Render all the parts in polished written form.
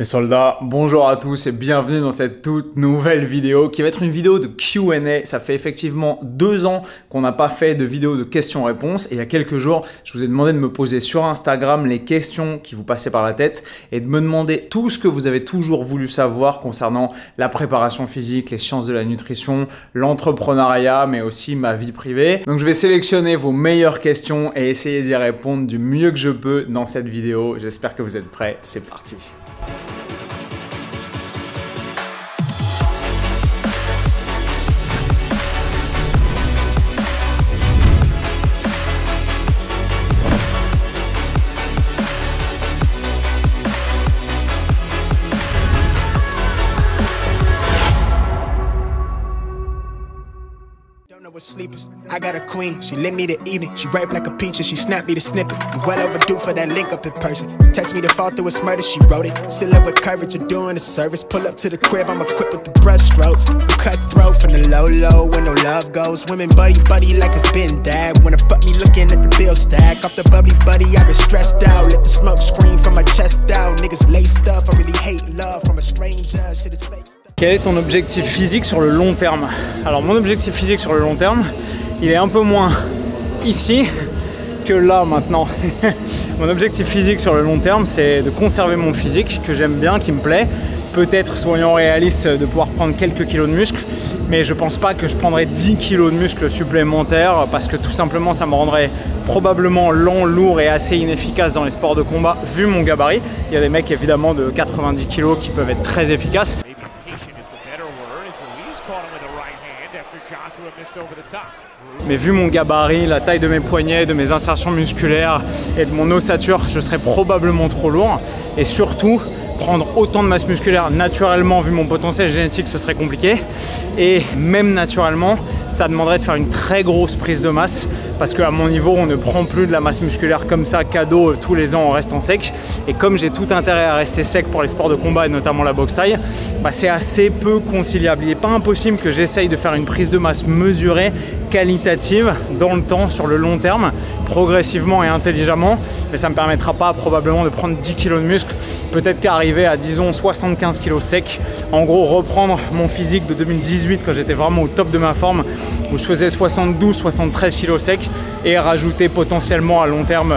Mes soldats, bonjour à tous et bienvenue dans cette toute nouvelle vidéo qui va être une vidéo de Q&A. Ça fait effectivement 2 ans qu'on n'a pas fait de vidéo de questions-réponses et il y a quelques jours, je vous ai demandé de me poser sur Instagram les questions qui vous passaient par la tête et de me demander tout ce que vous avez toujours voulu savoir concernant la préparation physique, les sciences de la nutrition, l'entrepreneuriat, mais aussi ma vie privée. Donc je vais sélectionner vos meilleures questions et essayer d'y répondre du mieux que je peux dans cette vidéo. J'espère que vous êtes prêts, c'est parti. I got a queen, she lit me the evening, she ripe like a peach and she snapped me the snippet. You well overdue for that link up in person. Text me to fall through its murder, she wrote it. Still up with courage, you're doing a service. Pull up to the crib, I'm equipped with the brush strokes. Cutthroat from the low low, when no love goes. Women buddy buddy like it's been dab. When the fuck me looking at the bill stack. Off the bubbly buddy, I've been stressed out. Let the smoke scream from my chest out. Niggas laced up, I really hate love from a stranger, shit is fake. Quel est ton objectif physique sur le long terme? Alors mon objectif physique sur le long terme, il est un peu moins ici que là maintenant. Mon objectif physique sur le long terme, c'est de conserver mon physique que j'aime bien, qui me plaît. Peut-être, soyons réalistes, de pouvoir prendre quelques kilos de muscles, mais je pense pas que je prendrai 10 kilos de muscles supplémentaires parce que tout simplement ça me rendrait probablement lent, lourd et assez inefficace dans les sports de combat vu mon gabarit. Il y a des mecs évidemment de 90 kilos qui peuvent être très efficaces. Mais vu mon gabarit, la taille de mes poignets, de mes insertions musculaires et de mon ossature, je serais probablement trop lourd. Et surtout, prendre autant de masse musculaire naturellement, vu mon potentiel génétique, ce serait compliqué. Et même naturellement, ça demanderait de faire une très grosse prise de masse parce qu'à mon niveau, on ne prend plus de la masse musculaire comme ça, cadeau, tous les ans, on reste en sec. Et comme j'ai tout intérêt à rester sec pour les sports de combat et notamment la boxe taille, bah c'est assez peu conciliable. Il n'est pas impossible que j'essaye de faire une prise de masse mesurée, qualitative, dans le temps, sur le long terme, progressivement et intelligemment, mais ça ne me permettra pas probablement de prendre 10 kilos de muscle, peut-être qu'arriver à disons 75 kilos sec, en gros reprendre mon physique de 2018 quand j'étais vraiment au top de ma forme où je faisais 72-73 kilos sec et rajouter potentiellement à long terme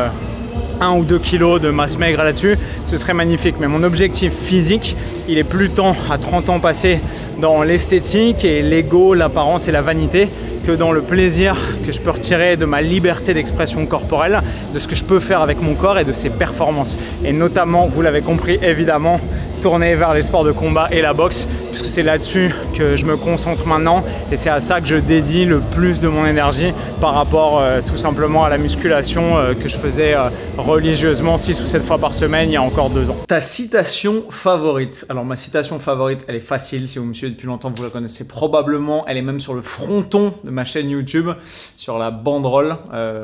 1 ou 2 kilos de masse maigre là-dessus, ce serait magnifique. Mais mon objectif physique, il est plus tant à 30 ans passés dans l'esthétique et l'ego, l'apparence et la vanité que dans le plaisir que je peux retirer de ma liberté d'expression corporelle, de ce que je peux faire avec mon corps et de ses performances. Et notamment, vous l'avez compris évidemment, tourner vers les sports de combat et la boxe, puisque c'est là-dessus que je me concentre maintenant et c'est à ça que je dédie le plus de mon énergie par rapport tout simplement à la musculation que je faisais religieusement 6 ou 7 fois par semaine il y a encore 2 ans. Ta citation favorite? Alors ma citation favorite, elle est facile, si vous me suivez depuis longtemps vous la connaissez probablement, elle est même sur le fronton de ma chaîne YouTube, sur la banderole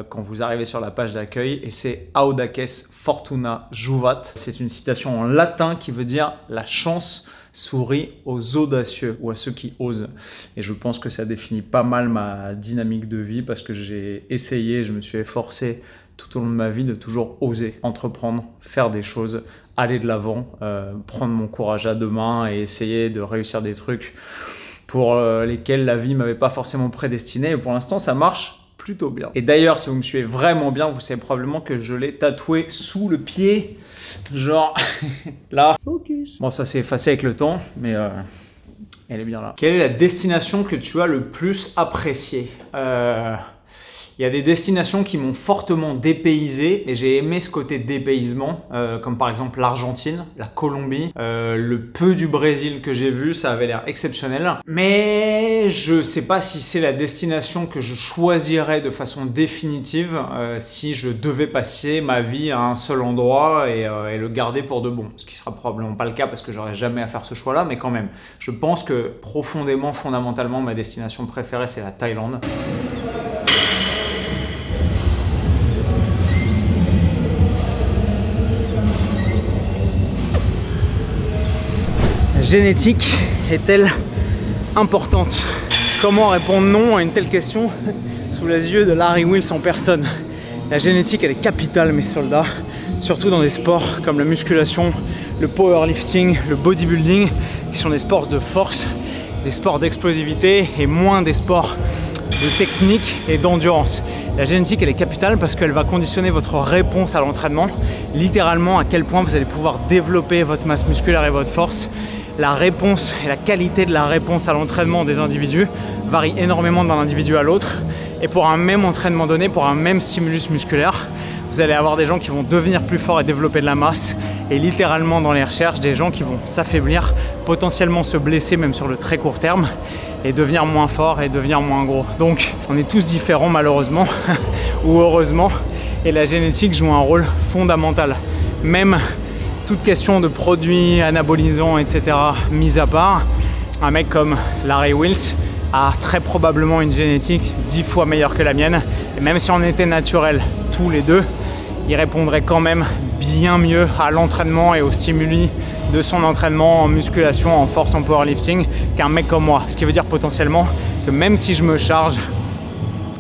quand vous arrivez sur la page d'accueil, et c'est Audaces Fortuna Juvat. C'est une citation en latin qui veut dire la chance sourit aux audacieux ou à ceux qui osent. Et je pense que ça définit pas mal ma dynamique de vie parce que j'ai essayé, je me suis efforcé tout au long de ma vie de toujours oser entreprendre, faire des choses, aller de l'avant, prendre mon courage à deux mains et essayer de réussir des trucs pour lesquels la vie m'avait pas forcément prédestiné. Et pour l'instant, ça marche plutôt bien. Et d'ailleurs, si vous me suivez vraiment bien, vous savez probablement que je l'ai tatoué sous le pied, genre là. Focus. Bon, ça s'est effacé avec le temps, mais elle est bien là. Quelle est la destination que tu as le plus appréciée? Il y a des destinations qui m'ont fortement dépaysé et j'ai aimé ce côté dépaysement, comme par exemple l'Argentine, la Colombie, le peu du Brésil que j'ai vu, ça avait l'air exceptionnel. Mais je sais pas si c'est la destination que je choisirais de façon définitive si je devais passer ma vie à un seul endroit et le garder pour de bon. Ce qui sera probablement pas le cas parce que j'aurais jamais à faire ce choix-là, mais quand même. Je pense que profondément, fondamentalement, ma destination préférée, c'est la Thaïlande. Génétique est-elle importante? Comment répondre non à une telle question sous les yeux de Larry Wheels en personne? La génétique, elle est capitale, mes soldats, surtout dans des sports comme la musculation, le powerlifting, le bodybuilding, qui sont des sports de force, des sports d'explosivité et moins des sports de technique et d'endurance. La génétique, elle est capitale parce qu'elle va conditionner votre réponse à l'entraînement, littéralement à quel point vous allez pouvoir développer votre masse musculaire et votre force. La réponse et la qualité de la réponse à l'entraînement des individus varie énormément d'un individu à l'autre. Et pour un même entraînement donné, pour un même stimulus musculaire, vous allez avoir des gens qui vont devenir plus forts et développer de la masse. Et littéralement dans les recherches, des gens qui vont s'affaiblir, potentiellement se blesser même sur le très court terme, et devenir moins forts et devenir moins gros. Donc on est tous différents malheureusement, ou heureusement, et la génétique joue un rôle fondamental. Même toute question de produits anabolisants, etc. mise à part, un mec comme Larry Wheels a très probablement une génétique 10 fois meilleure que la mienne. Et même si on était naturels tous les deux, il répondrait quand même bien mieux à l'entraînement et aux stimuli de son entraînement en musculation, en force, en powerlifting qu'un mec comme moi. Ce qui veut dire potentiellement que même si je me charge,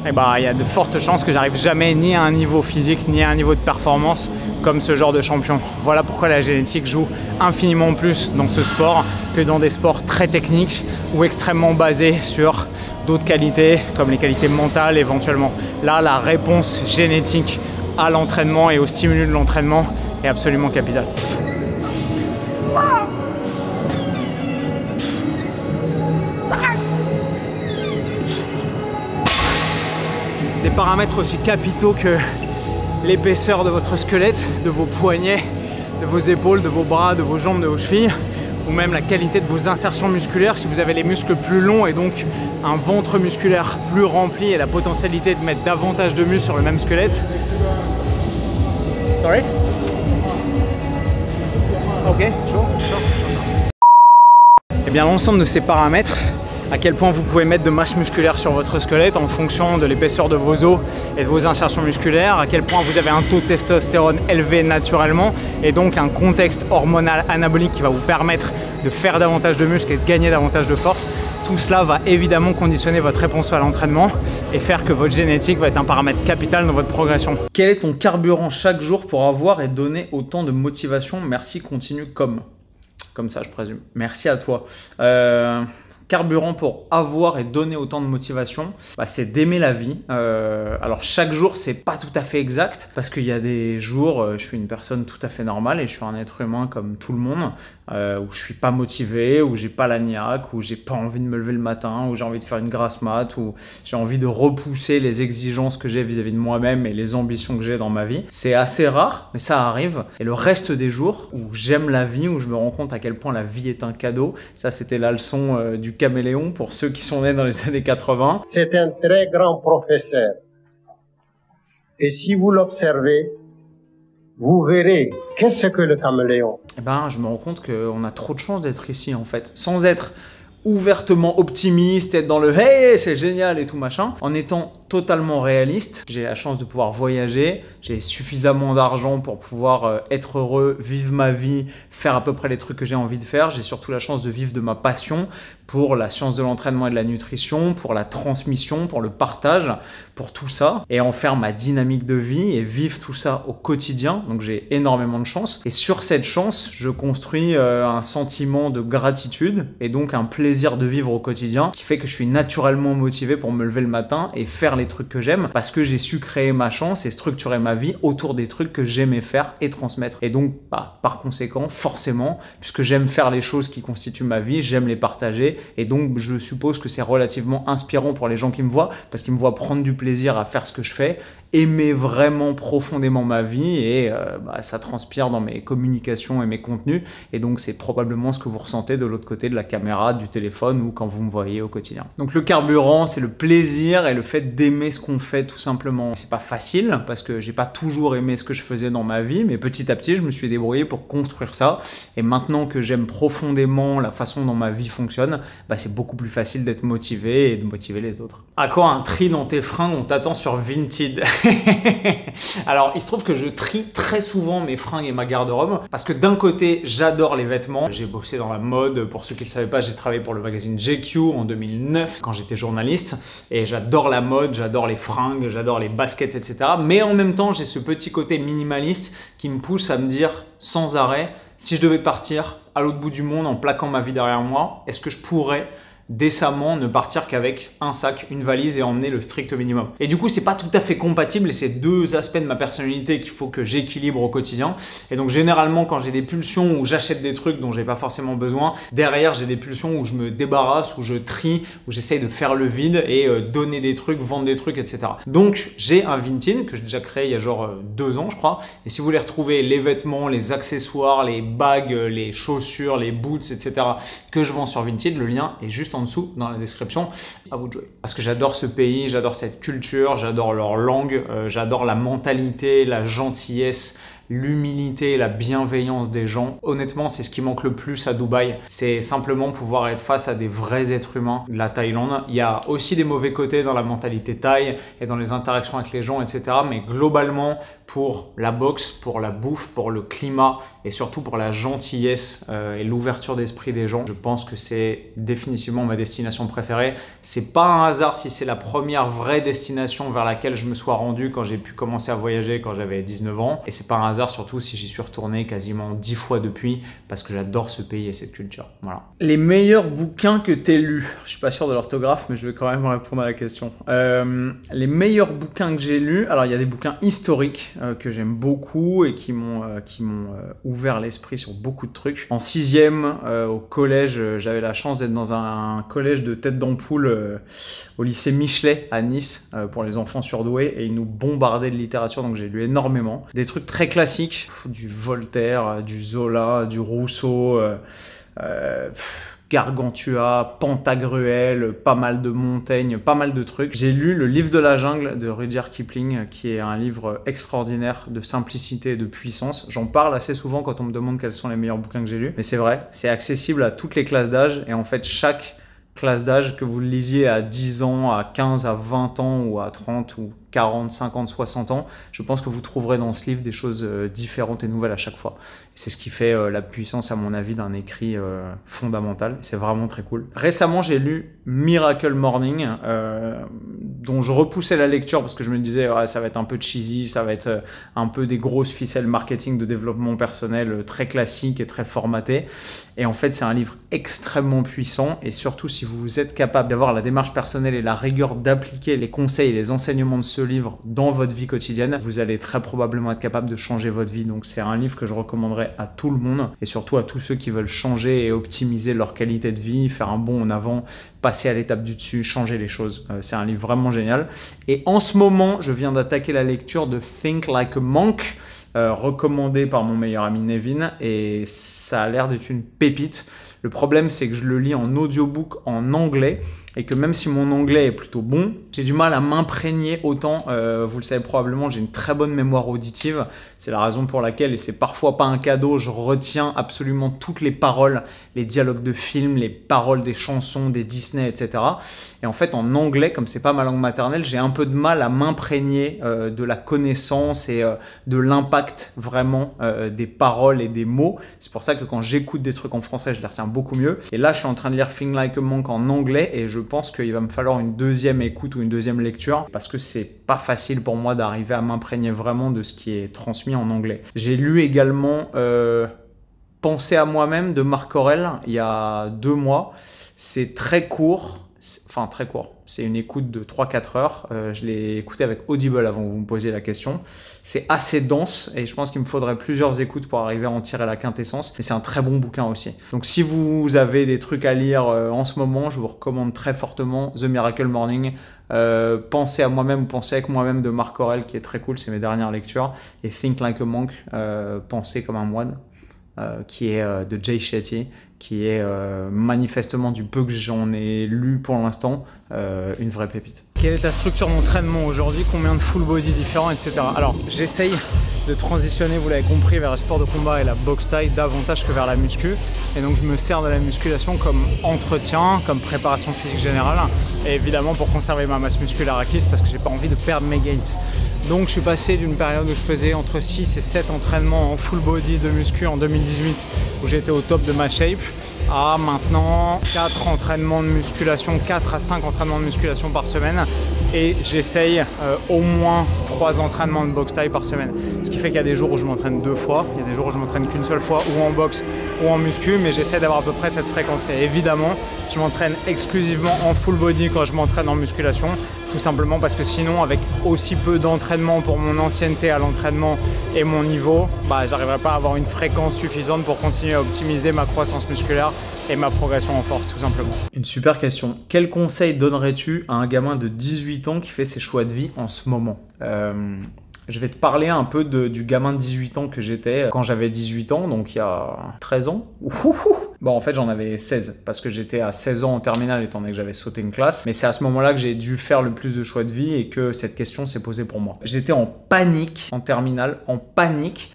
eh ben, il y a de fortes chances que j'arrive jamais ni à un niveau physique ni à un niveau de performance comme ce genre de champion. Voilà pourquoi la génétique joue infiniment plus dans ce sport que dans des sports très techniques ou extrêmement basés sur d'autres qualités comme les qualités mentales éventuellement. Là, la réponse génétique à l'entraînement et au stimulus de l'entraînement est absolument capitale. Des paramètres aussi capitaux que l'épaisseur de votre squelette, de vos poignets, de vos épaules, de vos bras, de vos jambes, de vos chevilles, ou même la qualité de vos insertions musculaires. Si vous avez les muscles plus longs et donc un ventre musculaire plus rempli et la potentialité de mettre davantage de muscles sur le même squelette. Sorry? Ok, sure. Et bien l'ensemble de ces paramètres, à quel point vous pouvez mettre de masse musculaire sur votre squelette en fonction de l'épaisseur de vos os et de vos insertions musculaires, à quel point vous avez un taux de testostérone élevé naturellement et donc un contexte hormonal anabolique qui va vous permettre de faire davantage de muscles et de gagner davantage de force. Tout cela va évidemment conditionner votre réponse à l'entraînement et faire que votre génétique va être un paramètre capital dans votre progression. Quel est ton carburant chaque jour pour avoir et donner autant de motivation? Merci, continue comme ça je présume. Merci à toi. Carburant pour avoir et donner autant de motivation, bah, c'est d'aimer la vie. Alors chaque jour, c'est pas tout à fait exact parce qu'il y a des jours, je suis une personne tout à fait normale et je suis un être humain comme tout le monde, où je suis pas motivé, où j'ai pas la niaque, où j'ai pas envie de me lever le matin, où j'ai envie de faire une grasse mat, où j'ai envie de repousser les exigences que j'ai vis-à-vis de moi-même et les ambitions que j'ai dans ma vie. C'est assez rare, mais ça arrive. Et le reste des jours où j'aime la vie, où je me rends compte à quel point la vie est un cadeau, ça c'était la leçon du caméléon pour ceux qui sont nés dans les années 80. C'est un très grand professeur. Et si vous l'observez, vous verrez qu'est-ce que le caméléon. Eh ben, je me rends compte qu'on a trop de chance d'être ici en fait, sans être ouvertement optimiste, être dans le « hey, c'est génial » et tout machin, en étant totalement réaliste. J'ai la chance de pouvoir voyager, j'ai suffisamment d'argent pour pouvoir être heureux, vivre ma vie, faire à peu près les trucs que j'ai envie de faire. J'ai surtout la chance de vivre de ma passion pour la science de l'entraînement et de la nutrition, pour la transmission, pour le partage, pour tout ça, et en faire ma dynamique de vie et vivre tout ça au quotidien. Donc j'ai énormément de chance. Et sur cette chance, je construis un sentiment de gratitude et donc un plaisir de vivre au quotidien qui fait que je suis naturellement motivé pour me lever le matin et faire les trucs que j'aime parce que j'ai su créer ma chance et structurer ma vie autour des trucs que j'aimais faire et transmettre. Et donc, par conséquent, forcément, puisque j'aime faire les choses qui constituent ma vie, j'aime les partager et donc je suppose que c'est relativement inspirant pour les gens qui me voient parce qu'ils me voient prendre du plaisir à faire ce que je fais, aimer vraiment profondément ma vie et ça transpire dans mes communications et mes contenus et donc c'est probablement ce que vous ressentez de l'autre côté de la caméra, du téléphone ou quand vous me voyez au quotidien. Donc le carburant, c'est le plaisir et le fait d'aimer ce qu'on fait tout simplement. C'est pas facile parce que j'ai pas toujours aimé ce que je faisais dans ma vie, mais petit à petit je me suis débrouillé pour construire ça et maintenant que j'aime profondément la façon dont ma vie fonctionne, bah c'est beaucoup plus facile d'être motivé et de motiver les autres. À quoi un tri dans tes fringues? On t'attend sur Vinted. Alors il se trouve que je trie très souvent mes fringues et ma garde-robe parce que d'un côté j'adore les vêtements, j'ai bossé dans la mode, pour ceux qui le savaient pas, j'ai travaillé pour le magazine GQ en 2009 quand j'étais journaliste et j'adore la mode, j'adore les fringues, j'adore les baskets, etc. Mais en même temps, j'ai ce petit côté minimaliste qui me pousse à me dire sans arrêt, si je devais partir à l'autre bout du monde en plaquant ma vie derrière moi, est-ce que je pourrais décemment ne partir qu'avec un sac, une valise et emmener le strict minimum. Et du coup, c'est pas tout à fait compatible et c'est deux aspects de ma personnalité qu'il faut que j'équilibre au quotidien. Et donc généralement, quand j'ai des pulsions où j'achète des trucs dont j'ai pas forcément besoin, derrière j'ai des pulsions où je me débarrasse, où je trie, où j'essaye de faire le vide et donner des trucs, vendre des trucs, etc. Donc j'ai un Vinted que j'ai déjà créé il y a genre 2 ans, je crois. Et si vous voulez retrouver les vêtements, les accessoires, les bagues, les chaussures, les boots, etc. que je vends sur Vinted, le lien est juste en dessous dans la description, à vous de jouer. Parce que j'adore ce pays, j'adore cette culture, j'adore leur langue, j'adore la mentalité, la gentillesse, l'humilité, la bienveillance des gens. Honnêtement, c'est ce qui manque le plus à Dubaï. C'est simplement pouvoir être face à des vrais êtres humains de la Thaïlande. Il y a aussi des mauvais côtés dans la mentalité thaï et dans les interactions avec les gens, etc. Mais globalement, pour la boxe, pour la bouffe, pour le climat et surtout pour la gentillesse et l'ouverture d'esprit des gens, je pense que c'est définitivement ma destination préférée. C'est pas un hasard si c'est la première vraie destination vers laquelle je me sois rendu quand j'ai pu commencer à voyager quand j'avais 19 ans. Et c'est pas un hasard surtout si j'y suis retourné quasiment 10 fois depuis, parce que j'adore ce pays et cette culture. Voilà. Les meilleurs bouquins que t'aies lus. Je suis pas sûr de l'orthographe, mais je vais quand même répondre à la question. Les meilleurs bouquins que j'ai lus, alors il y a des bouquins historiques que j'aime beaucoup et qui m'ont ouvert l'esprit sur beaucoup de trucs. En 6e, au collège, j'avais la chance d'être dans un collège de tête d'ampoule au lycée Michelet à Nice pour les enfants surdoués, et ils nous bombardaient de littérature, donc j'ai lu énormément. Des trucs très classiques, du Voltaire, du Zola, du Rousseau, Gargantua, Pantagruel, pas mal de Montaigne, pas mal de trucs. J'ai lu Le Livre de la Jungle de Rudyard Kipling, qui est un livre extraordinaire de simplicité et de puissance. J'en parle assez souvent quand on me demande quels sont les meilleurs bouquins que j'ai lus, mais c'est vrai, c'est accessible à toutes les classes d'âge, et en fait chaque classe d'âge, que vous le lisiez à 10 ans, à 15, à 20 ans ou à 30 ou 40, 50, 60 ans, je pense que vous trouverez dans ce livre des choses différentes et nouvelles à chaque fois. C'est ce qui fait la puissance, à mon avis, d'un écrit fondamental. C'est vraiment très cool. Récemment, j'ai lu Miracle Morning, dont je repoussais la lecture parce que je me disais ah, ça va être un peu cheesy, ça va être un peu des grosses ficelles marketing de développement personnel très classique et très formaté. Et en fait, c'est un livre extrêmement puissant, et surtout si vous êtes capable d'avoir la démarche personnelle et la rigueur d'appliquer les conseils et les enseignements de ce livre dans votre vie quotidienne, vous allez très probablement être capable de changer votre vie. Donc c'est un livre que je recommanderais à tout le monde, et surtout à tous ceux qui veulent changer et optimiser leur qualité de vie, faire un bond en avant, passer à l'étape du dessus, changer les choses. C'est un livre vraiment génial. Et en ce moment, je viens d'attaquer la lecture de Think Like a Monk, recommandé par mon meilleur ami Nevin, et ça a l'air d'être une pépite. Le problème, c'est que je le lis en audiobook en anglais, et que même si mon anglais est plutôt bon, j'ai du mal à m'imprégner autant. Vous le savez probablement, j'ai une très bonne mémoire auditive. C'est la raison pour laquelle, et c'est parfois pas un cadeau, je retiens absolument toutes les paroles, les dialogues de films, les paroles des chansons, des Disney, etc. Et en fait, en anglais, comme c'est pas ma langue maternelle, j'ai un peu de mal à m'imprégner de la connaissance et de l'impact vraiment des paroles et des mots. C'est pour ça que quand j'écoute des trucs en français, je les retiens beaucoup mieux. Et là, je suis en train de lire Think Like a Monk en anglais, et je pense qu'il va me falloir une deuxième écoute ou une deuxième lecture, parce que c'est pas facile pour moi d'arriver à m'imprégner vraiment de ce qui est transmis en anglais. J'ai lu également Penser à moi-même de Marc Aurèle il y a 2 mois. C'est très court, enfin très court. C'est une écoute de 3-4 heures. Je l'ai écouté avec Audible avant que vous me posiez la question. C'est assez dense, et je pense qu'il me faudrait plusieurs écoutes pour arriver à en tirer la quintessence. Mais c'est un très bon bouquin aussi. Donc si vous avez des trucs à lire en ce moment, je vous recommande très fortement The Miracle Morning, Penser à moi-même, Penser avec moi-même de Marc Aurèle, qui est très cool, c'est mes dernières lectures. Et Think Like a Monk, Penser comme un moine, qui est de Jay Shetty, qui est manifestement, du peu que j'en ai lu pour l'instant, une vraie pépite. Quelle est ta structure d'entraînement aujourd'hui? Combien de full body différents, etc. Alors j'essaye de transitionner, vous l'avez compris, vers le sport de combat et la boxe thaï davantage que vers la muscu, et donc je me sers de la musculation comme entretien, comme préparation physique générale, et évidemment pour conserver ma masse musculaire acquise, parce que j'ai pas envie de perdre mes gains. Donc je suis passé d'une période où je faisais entre 6 et 7 entraînements en full body de muscu en 2018, où j'étais au top de ma shape, à maintenant 4 entraînements de musculation, 4 à 5 entraînements de musculation par semaine, et j'essaye au moins 3 entraînements de boxe taille par semaine. Ce qui fait qu'il y a des jours où je m'entraîne 2 fois, il y a des jours où je m'entraîne qu'une seule fois, ou en boxe ou en muscu, mais j'essaie d'avoir à peu près cette fréquence. Et évidemment, je m'entraîne exclusivement en full body quand je m'entraîne en musculation, tout simplement parce que sinon, avec aussi peu d'entraînement pour mon ancienneté à l'entraînement et mon niveau, bah, j'arriverai pas à avoir une fréquence suffisante pour continuer à optimiser ma croissance musculaire et ma progression en force, tout simplement. Une super question. Quel conseil donnerais-tu à un gamin de 18 ans qui fait ses choix de vie en ce moment ? Je vais te parler un peu du gamin de 18 ans que j'étais quand j'avais 18 ans, donc il y a 13 ans. Ouhouhou. Bon, en fait, j'en avais 16 parce que j'étais à 16 ans en terminale étant donné que j'avais sauté une classe. Mais c'est à ce moment-là que j'ai dû faire le plus de choix de vie et que cette question s'est posée pour moi. J'étais en panique en terminale,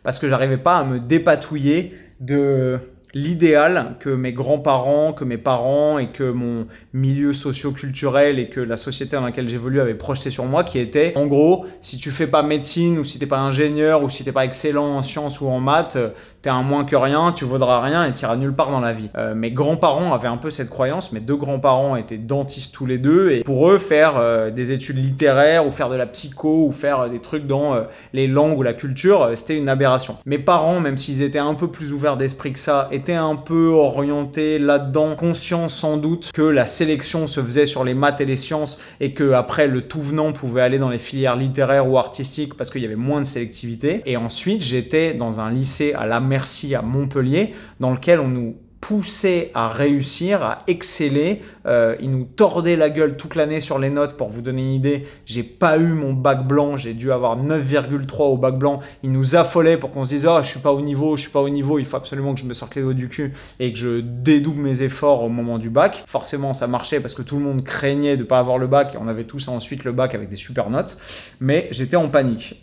parce que j'arrivais pas à me dépatouiller de l'idéal que mes grands-parents, que mes parents et que mon milieu socio-culturel et que la société dans laquelle j'évolue avait projeté sur moi, qui était, en gros, si tu fais pas médecine ou si t'es pas ingénieur ou si t'es pas excellent en sciences ou en maths, t'es un moins que rien, tu vaudras rien et t'iras nulle part dans la vie. Mes grands-parents avaient un peu cette croyance, mes 2 grands-parents étaient dentistes tous les deux, et pour eux, faire des études littéraires ou faire de la psycho ou faire des trucs dans les langues ou la culture, c'était une aberration. Mes parents, même s'ils étaient un peu plus ouverts d'esprit que ça, étaient un peu orientés là-dedans, conscients sans doute que la sélection se faisait sur les maths et les sciences et que après le tout venant pouvait aller dans les filières littéraires ou artistiques parce qu'il y avait moins de sélectivité. Et ensuite, j'étais dans un lycée à la Merci à Montpellier, dans lequel on nous poussait à réussir, à exceller. Ils nous tordaient la gueule toute l'année sur les notes. Pour vous donner une idée, j'ai pas eu mon bac blanc, j'ai dû avoir 9,3 au bac blanc. Ils nous affolaient pour qu'on se dise « Ah, je suis pas au niveau, je suis pas au niveau, il faut absolument que je me sorte les doigts du cul et que je dédouble mes efforts au moment du bac. » Forcément, ça marchait parce que tout le monde craignait de pas avoir le bac et on avait tous ensuite le bac avec des super notes. Mais j'étais en panique.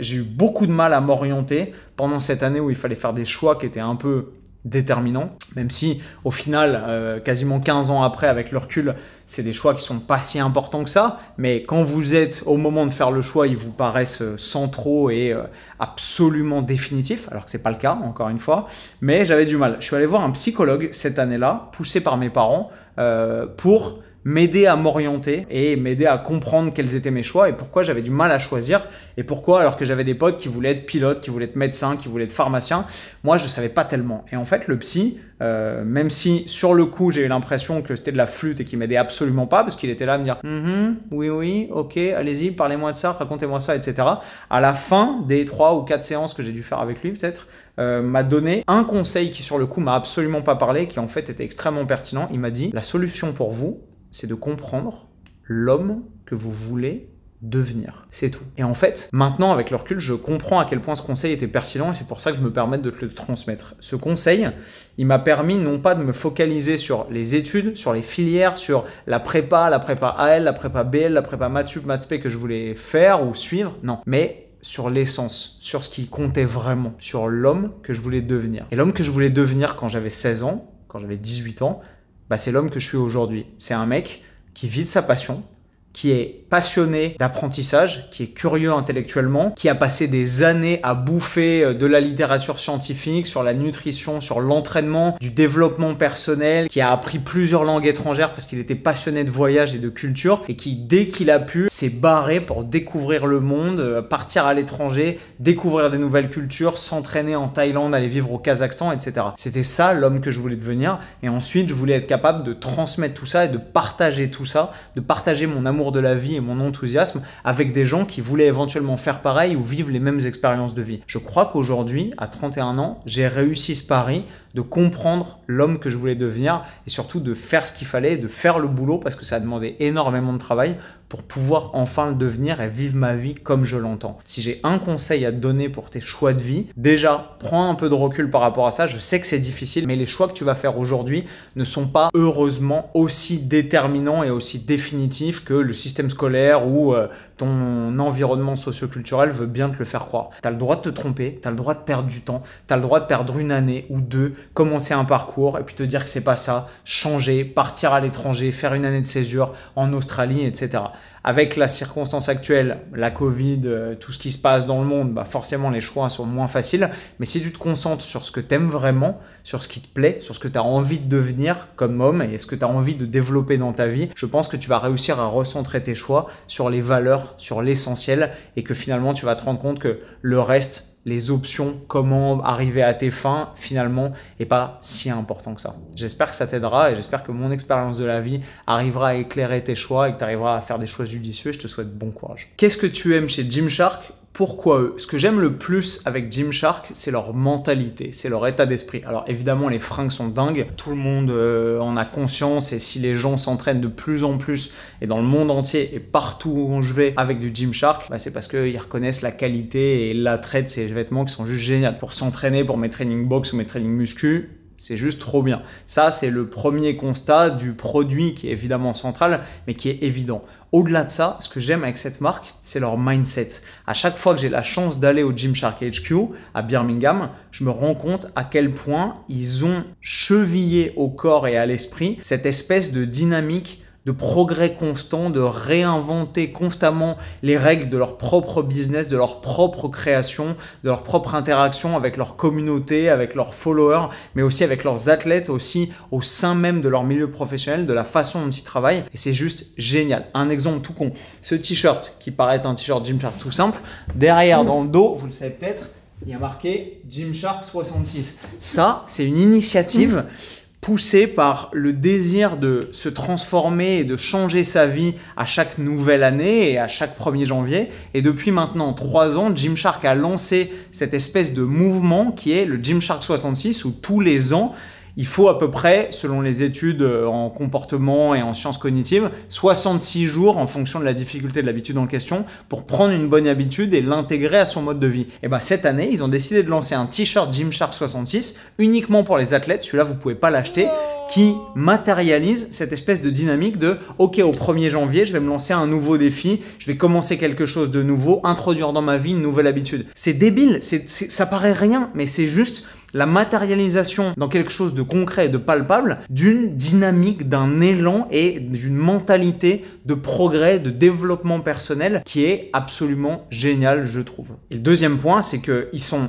J'ai eu beaucoup de mal à m'orienter pendant cette année où il fallait faire des choix qui étaient un peu déterminant, même si au final, quasiment 15 ans après, avec le recul, c'est des choix qui sont pas si importants que ça, mais quand vous êtes au moment de faire le choix, ils vous paraissent centraux et absolument définitifs, alors que c'est pas le cas, encore une fois, mais j'avais du mal. Je suis allé voir un psychologue cette année-là, poussé par mes parents, pour m'aider à m'orienter et m'aider à comprendre quels étaient mes choix et pourquoi j'avais du mal à choisir et pourquoi, alors que j'avais des potes qui voulaient être pilotes, qui voulaient être médecins, qui voulaient être pharmaciens, moi je savais pas tellement. Et en fait le psy, même si sur le coup j'ai eu l'impression que c'était de la flûte et qu'il m'aidait absolument pas parce qu'il était là à me dire oui ok, allez-y, parlez-moi de ça, racontez-moi ça, etc. À la fin des 3 ou 4 séances que j'ai dû faire avec lui peut-être, m'a donné un conseil qui sur le coup m'a absolument pas parlé, qui en fait était extrêmement pertinent. Il m'a dit: la solution pour vous, c'est de comprendre l'homme que vous voulez devenir. C'est tout. Et en fait, maintenant, avec le recul, je comprends à quel point ce conseil était pertinent et c'est pour ça que je me permets de te le transmettre. Ce conseil, il m'a permis non pas de me focaliser sur les études, sur les filières, sur la prépa AL, la prépa BL, la prépa maths sup, maths spé que je voulais faire ou suivre, non, mais sur l'essence, sur ce qui comptait vraiment, sur l'homme que je voulais devenir. Et l'homme que je voulais devenir quand j'avais 16 ans, quand j'avais 18 ans, bah, c'est l'homme que je suis aujourd'hui. C'est un mec qui vit de sa passion, qui est passionné d'apprentissage, qui est curieux intellectuellement, qui a passé des années à bouffer de la littérature scientifique, sur la nutrition, sur l'entraînement, du développement personnel, qui a appris plusieurs langues étrangères parce qu'il était passionné de voyage et de culture, et qui, dès qu'il a pu, s'est barré pour découvrir le monde, partir à l'étranger, découvrir des nouvelles cultures, s'entraîner en Thaïlande, aller vivre au Kazakhstan, etc. C'était ça l'homme que je voulais devenir, et ensuite je voulais être capable de transmettre tout ça et de partager tout ça, de partager mon amour de la vie et mon enthousiasme avec des gens qui voulaient éventuellement faire pareil ou vivre les mêmes expériences de vie. Je crois qu'aujourd'hui, à 31 ans, j'ai réussi ce pari de comprendre l'homme que je voulais devenir et surtout de faire ce qu'il fallait, de faire le boulot parce que ça a demandé énormément de travail pour pouvoir enfin le devenir et vivre ma vie comme je l'entends. Si j'ai un conseil à te donner pour tes choix de vie, déjà, prends un peu de recul par rapport à ça. Je sais que c'est difficile, mais les choix que tu vas faire aujourd'hui ne sont pas heureusement aussi déterminants et aussi définitifs que le système scolaire ou ton environnement socioculturel veut bien te le faire croire. Tu as le droit de te tromper, tu as le droit de perdre du temps, tu as le droit de perdre une année ou deux, commencer un parcours et puis te dire que c'est pas ça, changer, partir à l'étranger, faire une année de césure en Australie, etc. Avec la circonstance actuelle, la Covid, tout ce qui se passe dans le monde, bah forcément les choix sont moins faciles. Mais si tu te concentres sur ce que tu aimes vraiment, sur ce qui te plaît, sur ce que tu as envie de devenir comme homme et ce que tu as envie de développer dans ta vie, je pense que tu vas réussir à recentrer tes choix sur les valeurs, sur l'essentiel, et que finalement tu vas te rendre compte que le reste, les options, comment arriver à tes fins, finalement, n'est pas si important que ça. J'espère que ça t'aidera et j'espère que mon expérience de la vie arrivera à éclairer tes choix et que tu arriveras à faire des choix judicieux. Je te souhaite bon courage. Qu'est-ce que tu aimes chez Gymshark ? Pourquoi eux? Ce que j'aime le plus avec Gymshark, c'est leur mentalité, c'est leur état d'esprit. Alors évidemment, les fringues sont dingues, tout le monde en a conscience, et si les gens s'entraînent de plus en plus, et dans le monde entier, et partout où je vais avec du Gymshark, bah, c'est parce qu'ils reconnaissent la qualité et l'attrait de ces vêtements qui sont juste géniaux. Pour s'entraîner, pour mes training box ou mes training muscu, c'est juste trop bien. Ça, c'est le premier constat du produit qui est évidemment central, mais qui est évident. Au-delà de ça, ce que j'aime avec cette marque, c'est leur mindset. À chaque fois que j'ai la chance d'aller au Gymshark HQ à Birmingham, je me rends compte à quel point ils ont chevillé au corps et à l'esprit cette espèce de dynamique de progrès constant, de réinventer constamment les règles de leur propre business, de leur propre création, de leur propre interaction avec leur communauté, avec leurs followers, mais aussi avec leurs athlètes, aussi au sein même de leur milieu professionnel, de la façon dont ils travaillent. Et c'est juste génial. Un exemple tout con, ce t-shirt qui paraît être un t-shirt Gymshark tout simple, derrière dans le dos, vous le savez peut-être, il y a marqué Gymshark 66. Ça, c'est une initiative poussé par le désir de se transformer et de changer sa vie à chaque nouvelle année et à chaque 1er janvier. Et depuis maintenant 3 ans, Gymshark a lancé cette espèce de mouvement qui est le Gymshark 66, où tous les ans, il faut à peu près, selon les études en comportement et en sciences cognitives, 66 jours en fonction de la difficulté de l'habitude en question pour prendre une bonne habitude et l'intégrer à son mode de vie. Et bah, cette année, ils ont décidé de lancer un t-shirt Gymshark 66 uniquement pour les athlètes, celui-là vous pouvez pas l'acheter, qui matérialise cette espèce de dynamique de « Ok, au 1er janvier, je vais me lancer un nouveau défi, je vais commencer quelque chose de nouveau, introduire dans ma vie une nouvelle habitude. » C'est débile, ça paraît rien, mais c'est juste la matérialisation dans quelque chose de concret et de palpable d'une dynamique, d'un élan et d'une mentalité de progrès, de développement personnel qui est absolument géniale, je trouve. Et le deuxième point, c'est qu'ils sont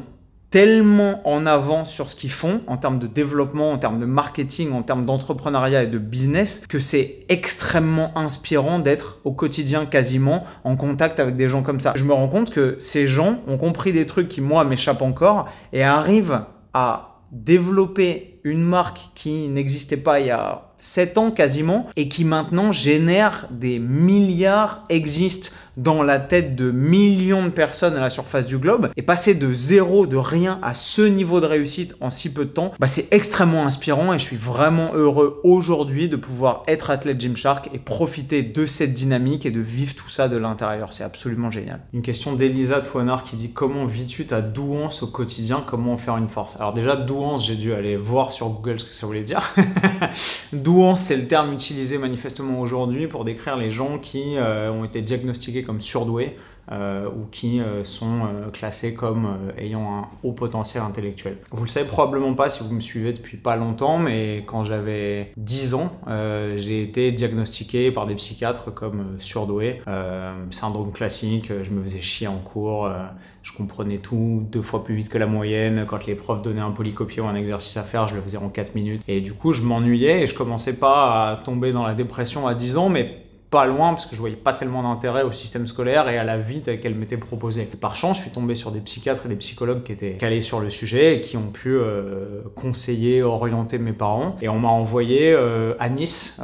tellement en avance sur ce qu'ils font en termes de développement, en termes de marketing, en termes d'entrepreneuriat et de business, que c'est extrêmement inspirant d'être au quotidien quasiment en contact avec des gens comme ça. Je me rends compte que ces gens ont compris des trucs qui, moi, m'échappent encore et arrivent à développer une marque qui n'existait pas il y a 7 ans quasiment et qui maintenant génère des milliards, existe dans la tête de millions de personnes à la surface du globe, et passer de zéro, de rien à ce niveau de réussite en si peu de temps, bah c'est extrêmement inspirant et je suis vraiment heureux aujourd'hui de pouvoir être athlète Gymshark et profiter de cette dynamique et de vivre tout ça de l'intérieur. C'est absolument génial. Une question d'Elisa Toinard qui dit: comment vis-tu ta douance au quotidien, comment en faire une force? Alors déjà, douance, j'ai dû aller voir sur Google ce que ça voulait dire. Douance, c'est le terme utilisé manifestement aujourd'hui pour décrire les gens qui ont été diagnostiqués comme surdoués ou qui sont classés comme ayant un haut potentiel intellectuel. Vous le savez probablement pas si vous me suivez depuis pas longtemps, mais quand j'avais 10 ans, j'ai été diagnostiqué par des psychiatres comme surdoué. Syndrome classique, je me faisais chier en cours, je comprenais tout 2 fois plus vite que la moyenne. Quand les profs donnaient un polycopier ou un exercice à faire, je le faisais en 4 minutes. Et du coup, je m'ennuyais et je commençais pas à tomber dans la dépression à 10 ans, mais pas loin, parce que je voyais pas tellement d'intérêt au système scolaire et à la vie telle qu'elle m'était proposée. Et par chance, je suis tombé sur des psychiatres et des psychologues qui étaient calés sur le sujet et qui ont pu conseiller, orienter mes parents. Et on m'a envoyé à Nice,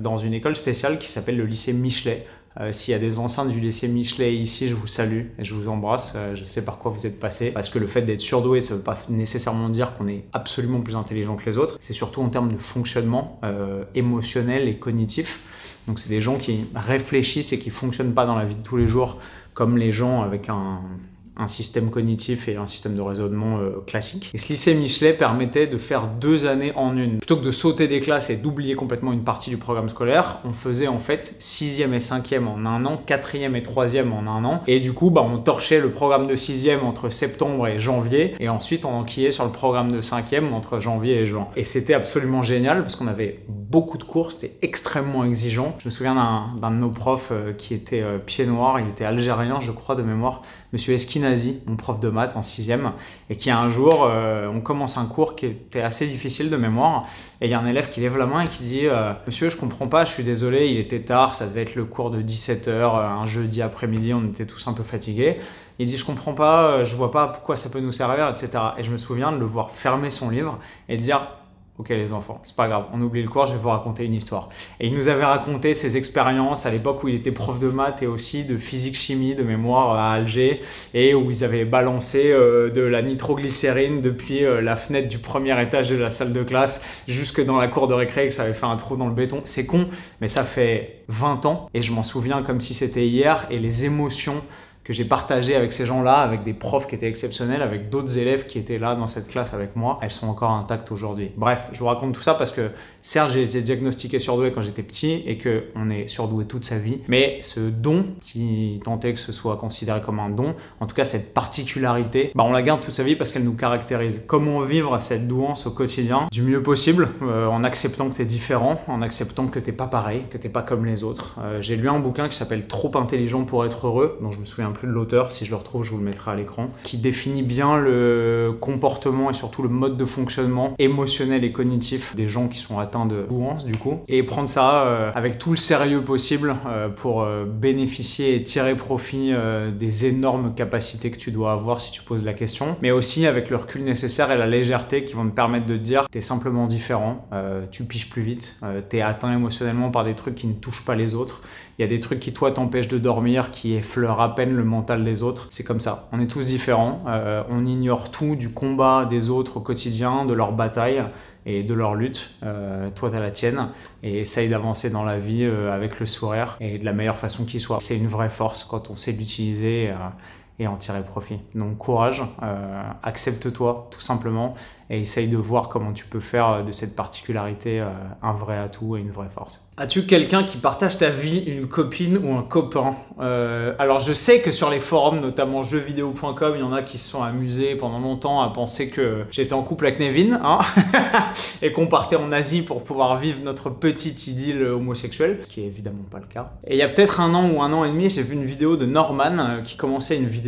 dans une école spéciale qui s'appelle le lycée Michelet. S'il y a des enceintes du lycée Michelet ici, je vous salue et je vous embrasse. Je sais par quoi vous êtes passé, parce que le fait d'être surdoué, ça ne veut pas nécessairement dire qu'on est absolument plus intelligent que les autres. C'est surtout en termes de fonctionnement émotionnel et cognitif. Donc c'est des gens qui réfléchissent et qui ne fonctionnent pas dans la vie de tous les jours comme les gens avec un un système cognitif et un système de raisonnement classique. Et ce lycée Michelet permettait de faire 2 années en une. Plutôt que de sauter des classes et d'oublier complètement une partie du programme scolaire, on faisait en fait 6e et 5e en un an, 4e et 3e en un an. Et du coup, bah, on torchait le programme de 6e entre septembre et janvier, et ensuite on enquillait sur le programme de 5e entre janvier et juin. Et c'était absolument génial parce qu'on avait beaucoup de cours, c'était extrêmement exigeant. Je me souviens d'un de nos profs qui était pied noir, il était algérien je crois de mémoire, Monsieur Esquina, mon prof de maths en 6e, et qui un jour, on commence un cours qui était assez difficile de mémoire, et il y a un élève qui lève la main et qui dit « Monsieur, je comprends pas, je suis désolé, il était tard, ça devait être le cours de 17h, un jeudi après-midi, on était tous un peu fatigués. » Il dit « Je comprends pas, je vois pas pourquoi ça peut nous servir, etc. » Et je me souviens de le voir fermer son livre et dire « Ok les enfants, c'est pas grave, on oublie le cours, je vais vous raconter une histoire. » Et il nous avait raconté ses expériences à l'époque où il était prof de maths et aussi de physique-chimie de mémoire à Alger, et où ils avaient balancé de la nitroglycérine depuis la fenêtre du premier étage de la salle de classe jusque dans la cour de récré et que ça avait fait un trou dans le béton. C'est con, mais ça fait 20 ans et je m'en souviens comme si c'était hier, et les émotions que j'ai partagé avec ces gens-là, avec des profs qui étaient exceptionnels, avec d'autres élèves qui étaient là dans cette classe avec moi, elles sont encore intactes aujourd'hui. Bref, je vous raconte tout ça parce que certes, j'ai été diagnostiqué surdoué quand j'étais petit et qu'on est surdoué toute sa vie, mais ce don, si tant est que ce soit considéré comme un don, en tout cas cette particularité, bah on la garde toute sa vie parce qu'elle nous caractérise. Comment vivre cette douance au quotidien du mieux possible, en acceptant que t'es différent, en acceptant que t'es pas pareil, que t'es pas comme les autres. J'ai lu un bouquin qui s'appelle « Trop intelligent pour être heureux », dont je me souviens plus de l'auteur, si je le retrouve je vous le mettrai à l'écran, qui définit bien le comportement et surtout le mode de fonctionnement émotionnel et cognitif des gens qui sont atteints de douance du coup, et prendre ça avec tout le sérieux possible pour bénéficier et tirer profit des énormes capacités que tu dois avoir si tu poses la question, mais aussi avec le recul nécessaire et la légèreté qui vont te permettre de te dire t'es simplement différent, tu piges plus vite, t'es atteint émotionnellement par des trucs qui ne touchent pas les autres, il y a des trucs qui toi t'empêchent de dormir, qui effleurent à peine le mental des autres, c'est comme ça, on est tous différents, on ignore tout du combat des autres au quotidien, de leur bataille et de leur lutte, toi t'as la tienne, et essaye d'avancer dans la vie avec le sourire et de la meilleure façon qui soit. C'est une vraie force quand on sait l'utiliser et en tirer profit. Donc courage, accepte-toi tout simplement et essaye de voir comment tu peux faire de cette particularité un vrai atout et une vraie force. As-tu quelqu'un qui partage ta vie, une copine ou un copain? Alors je sais que sur les forums, notamment jeuxvideo.com, il y en a qui se sont amusés pendant longtemps à penser que j'étais en couple avec Nevin, hein, et qu'on partait en Asie pour pouvoir vivre notre petite idylle homosexuelle, ce qui est évidemment pas le cas. Et il y a peut-être 1 an ou 1 an et demi, j'ai vu une vidéo de Norman qui commençait une vidéo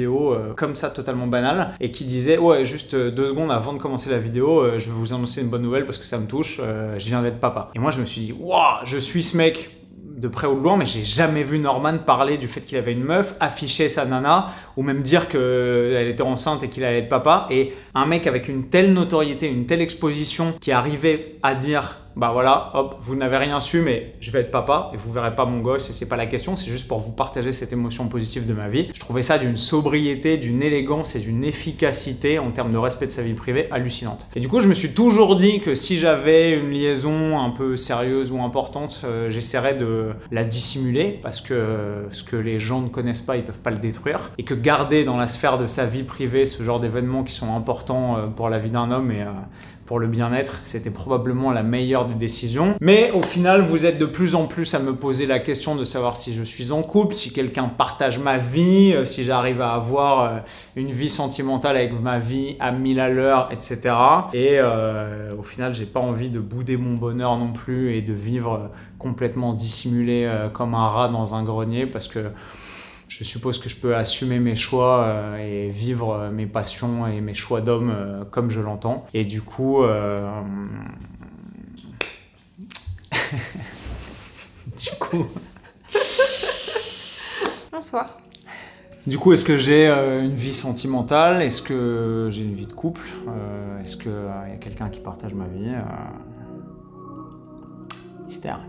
comme ça, totalement banale, et qui disait « Ouais, juste 2 secondes avant de commencer la vidéo, je vais vous annoncer une bonne nouvelle parce que ça me touche, je viens d'être papa. » Et moi je me suis dit « Waouh, je suis ce mec !» de près ou de loin, mais j'ai jamais vu Norman parler du fait qu'il avait une meuf, afficher sa nana, ou même dire qu'elle était enceinte et qu'il allait être papa. Et un mec avec une telle notoriété, une telle exposition, qui arrivait à dire « Bah voilà, hop, vous n'avez rien su, mais je vais être papa et vous verrez pas mon gosse et c'est pas la question, c'est juste pour vous partager cette émotion positive de ma vie. » Je trouvais ça d'une sobriété, d'une élégance et d'une efficacité en termes de respect de sa vie privée hallucinante. Et du coup, je me suis toujours dit que si j'avais une liaison un peu sérieuse ou importante, j'essaierais de la dissimuler parce que ce que les gens ne connaissent pas, ils peuvent pas le détruire, et que garder dans la sphère de sa vie privée ce genre d'événements qui sont importants pour la vie d'un homme et pour le bien-être, c'était probablement la meilleure des décisions. Mais au final, vous êtes de plus en plus à me poser la question de savoir si je suis en couple, si quelqu'un partage ma vie, si j'arrive à avoir une vie sentimentale avec ma vie à 1000 à l'heure, etc. Et au final, j'ai pas envie de bouder mon bonheur non plus et de vivre complètement dissimulé comme un rat dans un grenier, parce que je suppose que je peux assumer mes choix et vivre mes passions et mes choix d'homme comme je l'entends. Et du coup... Bonsoir. Du coup, est-ce que j'ai une vie sentimentale? Est-ce que j'ai une vie de couple? Est-ce qu'il y a quelqu'un qui partage ma vie? Mystère.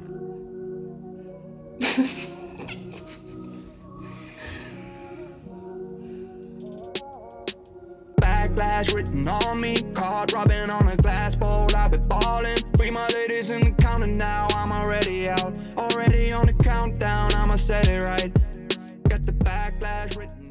Backlash written on me, car dropping on a glass bowl, I've been balling. Free my ladies in the counter now, I'm already out. Already on the countdown, I'ma set it right. Got the backlash written.